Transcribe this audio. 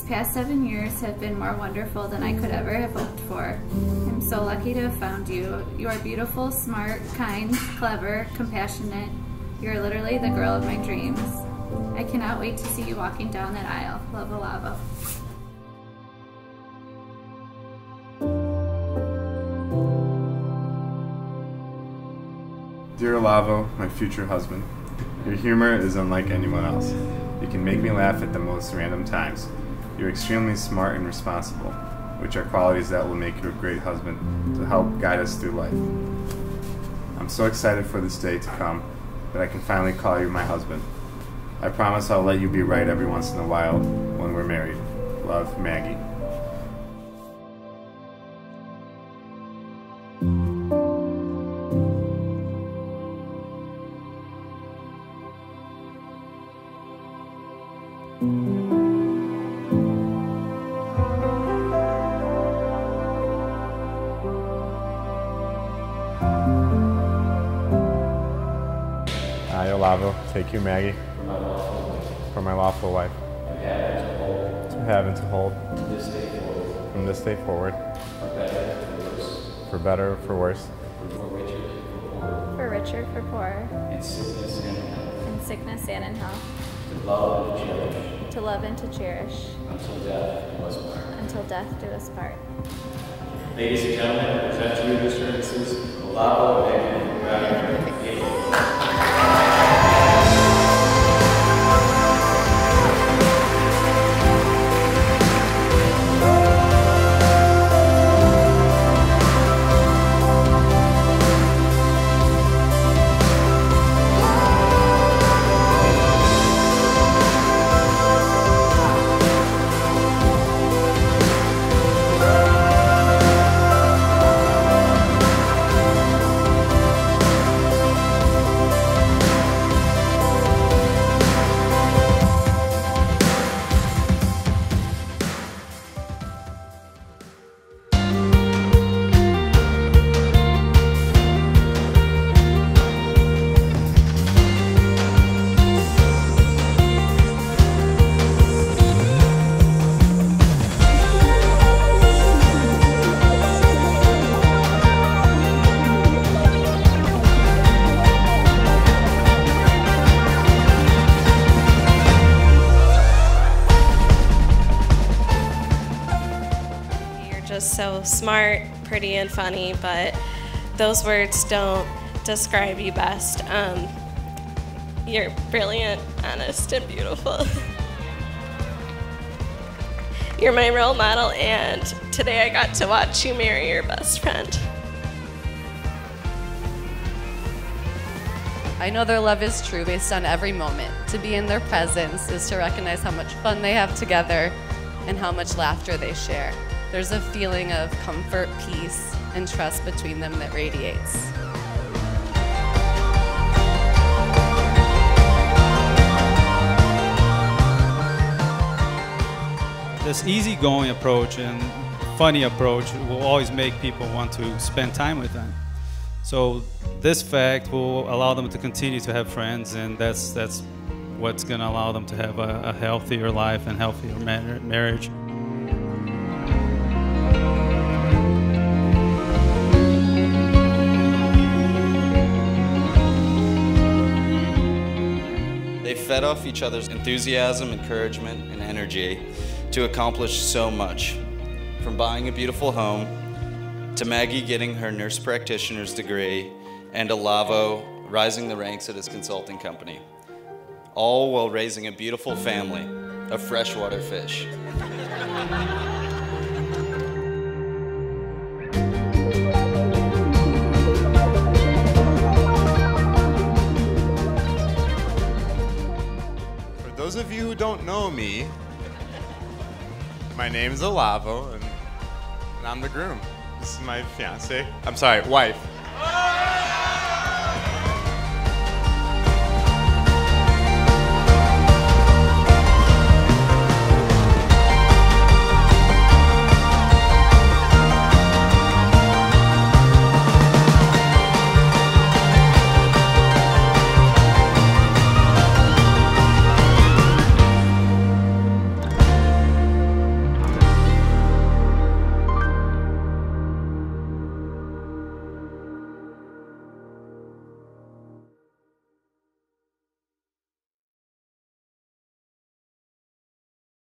These past 7 years have been more wonderful than I could ever have hoped for. I'm so lucky to have found you. You are beautiful, smart, kind, clever, compassionate. You are literally the girl of my dreams. I cannot wait to see you walking down that aisle. Love, Olavo. Dear Olavo, my future husband, your humor is unlike anyone else. You can make me laugh at the most random times. You're extremely smart and responsible, which are qualities that will make you a great husband to help guide us through life. I'm so excited for this day to come that I can finally call you my husband. I promise I'll let you be right every once in a while when we're married. Love, Maggie. I, Olavo, take you, Maggie, for my lawful wife, to have and to hold, from this day forward, for better or for worse, for richer, for poorer, in sickness and in health, to love and to cherish, until death do us part. Ladies and gentlemen, I present to you the services of Olavo and Maggie. So smart, pretty, and funny, but those words don't describe you best. You're brilliant, honest, and beautiful. You're my role model, and today I got to watch you marry your best friend. I know their love is true based on every moment. To be in their presence is to recognize how much fun they have together and how much laughter they share. There's a feeling of comfort, peace, and trust between them that radiates. This easygoing approach and funny approach will always make people want to spend time with them. So this fact will allow them to continue to have friends, and that's what's going to allow them to have a healthier life and healthier marriage. They fed off each other's enthusiasm, encouragement, and energy to accomplish so much. From buying a beautiful home, to Maggie getting her nurse practitioner's degree, and Olavo rising the ranks at his consulting company. All while raising a beautiful family of freshwater fish. Those of you who don't know me, my name is Olavo, and I'm the groom. This is my fiance. I'm sorry, wife.